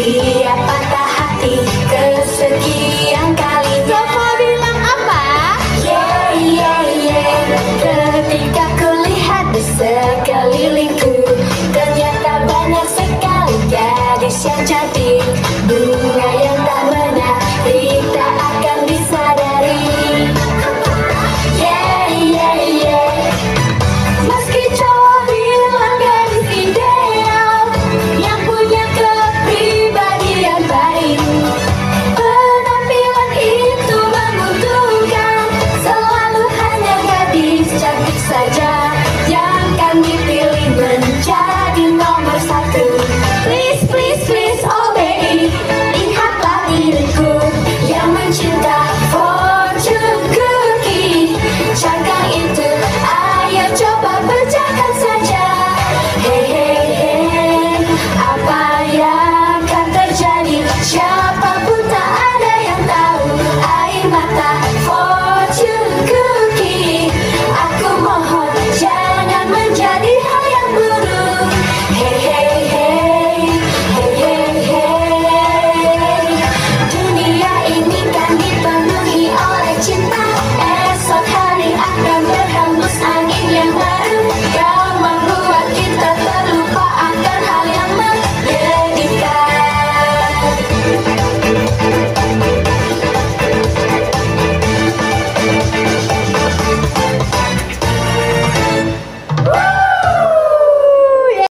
Dia patah hati kesekian kali. Joko bilang apa? Yeah, yeah, yeah. Ketika kulihat di sekelilingku, ternyata banyak sekali gadis yang cantik.